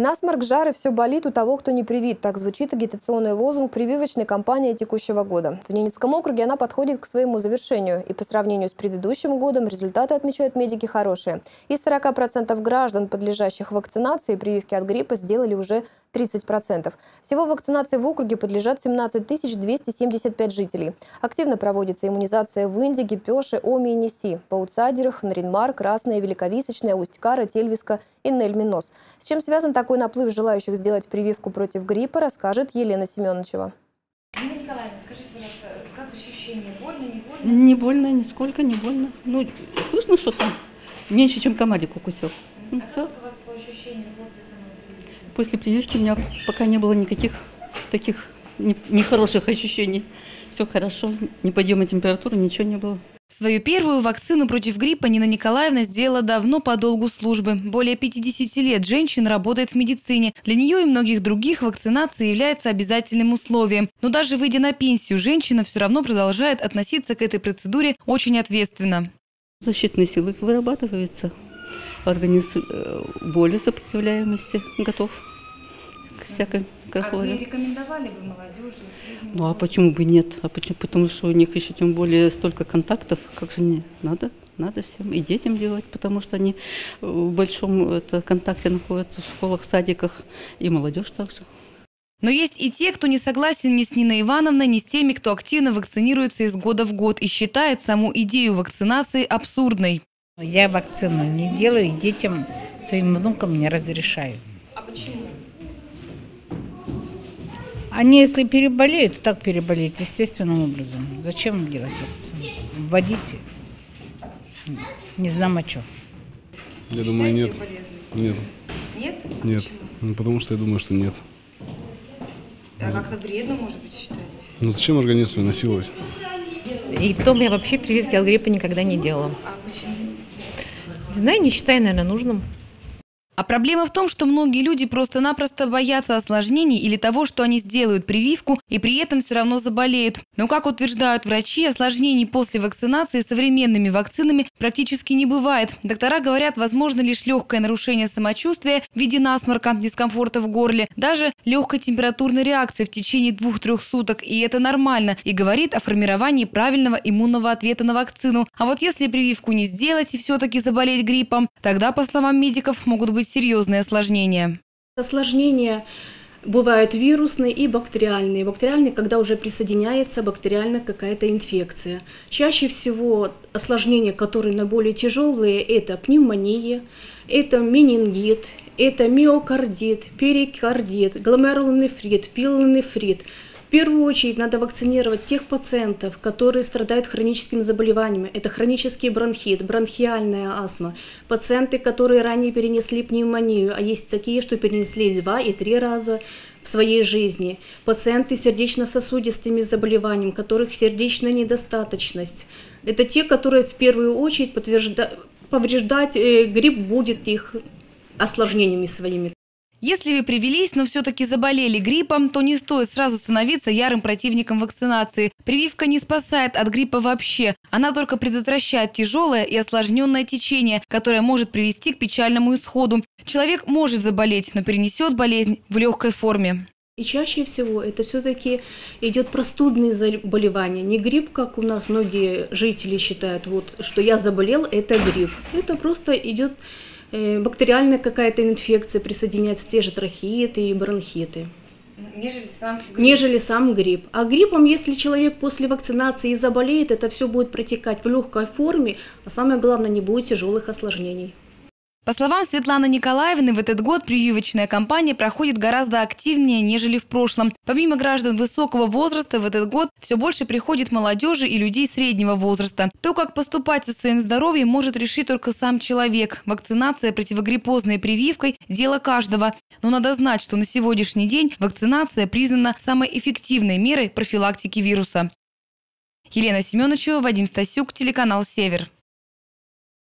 Насморк, жары, все болит у того, кто не привит. Так звучит агитационный лозунг прививочной кампании текущего года. В Ненецком округе она подходит к своему завершению. И по сравнению с предыдущим годом результаты отмечают медики хорошие. Из 40% граждан, подлежащих вакцинации, прививки от гриппа сделали уже 30%. Всего вакцинации в округе подлежат 17 275 жителей. Активно проводится иммунизация в Индиге, Пёше, Оми и Неси. В аутсайдерах – Нарьян-Мар, Красное, Великовисочное, Усть-Кара, Тельвиска и Нельмин Нос. С чем связан такой наплыв желающих сделать прививку против гриппа, расскажет Елена Семеновичева. Нина Николаевна, скажите, пожалуйста, как ощущение? Больно, не больно? Не больно, нисколько не больно. Ну, слышно что-то? Меньше, чем комарик укусил. А как у вас по ощущениям после самой прививки? После прививки у меня пока не было никаких таких нехороших ощущений. Все хорошо, ни подъема температуры, ничего не было. Свою первую вакцину против гриппа Нина Николаевна сделала давно по долгу службы. Более 50 лет женщина работает в медицине. Для нее и многих других вакцинация является обязательным условием. Но даже выйдя на пенсию, женщина все равно продолжает относиться к этой процедуре очень ответственно. Защитные силы вырабатываются. Организм боли, сопротивляемости готов к всякой. А вы рекомендовали бы молодежи? Ну а почему бы нет? А почему? Потому что у них еще тем более столько контактов, как же не надо, надо всем и детям делать, потому что они в большом контакте находятся в школах, садиках, и молодежь также. Но есть и те, кто не согласен ни с Ниной Ивановной, ни с теми, кто активно вакцинируется из года в год и считает саму идею вакцинации абсурдной. Я вакцину не делаю, и детям, своим внукам не разрешаю. А почему? Они, если переболеют, то так переболеют естественным образом. Зачем им делать вакцину? Вводить? Не знаю, о чем. Я думаю, нет. Нет. Нет? Нет. Ну, потому что я думаю, что нет. А как-то вредно, может быть, считаете? Ну зачем организм насиловать? И в том я вообще прививки от гриппа никогда не делала. А почему? Не знаю, не считаю, наверное, нужным. А проблема в том, что многие люди просто-напросто боятся осложнений или того, что они сделают прививку и при этом все равно заболеют. Но, как утверждают врачи, осложнений после вакцинации современными вакцинами практически не бывает. Доктора говорят, возможно лишь легкое нарушение самочувствия в виде насморка, дискомфорта в горле, даже легкой температурной реакции в течение 2-3 суток. И это нормально. И говорит о формировании правильного иммунного ответа на вакцину. А вот если прививку не сделать и все-таки заболеть гриппом, тогда, по словам медиков, могут быть серьезные осложнения. Осложнения бывают вирусные и бактериальные. Бактериальные, когда уже присоединяется бактериальная какая-то инфекция. Чаще всего осложнения, которые наиболее тяжелые, это пневмония, это менингит, это миокардит, перикардит, гломерулонефрит, пилонефрит. В первую очередь надо вакцинировать тех пациентов, которые страдают хроническими заболеваниями. Это хронический бронхит, бронхиальная астма. Пациенты, которые ранее перенесли пневмонию, а есть такие, что перенесли 2 и 3 раза в своей жизни. Пациенты с сердечно-сосудистыми заболеваниями, у которых сердечная недостаточность. Это те, которые в первую очередь повреждать грипп будет их осложнениями своими. Если вы привились, но все-таки заболели гриппом, то не стоит сразу становиться ярым противником вакцинации. Прививка не спасает от гриппа вообще. Она только предотвращает тяжелое и осложненное течение, которое может привести к печальному исходу. Человек может заболеть, но перенесет болезнь в легкой форме. И чаще всего это все-таки идет простудные заболевания. Не грипп, как у нас многие жители считают, вот, что я заболел, это грипп. Это просто идет бактериальная какая-то инфекция, присоединяется те же трахеиты и бронхиты. Нежели сам грипп. А гриппом, если человек после вакцинации заболеет, это все будет протекать в легкой форме, а самое главное, не будет тяжелых осложнений. По словам Светланы Николаевны, в этот год прививочная кампания проходит гораздо активнее, нежели в прошлом. Помимо граждан высокого возраста, в этот год все больше приходит молодежи и людей среднего возраста. То, как поступать со своим здоровьем, может решить только сам человек. Вакцинация противогриппозной прививкой – дело каждого. Но надо знать, что на сегодняшний день вакцинация признана самой эффективной мерой профилактики вируса. Елена Семеновичева, Вадим Стасюк, телеканал «Север».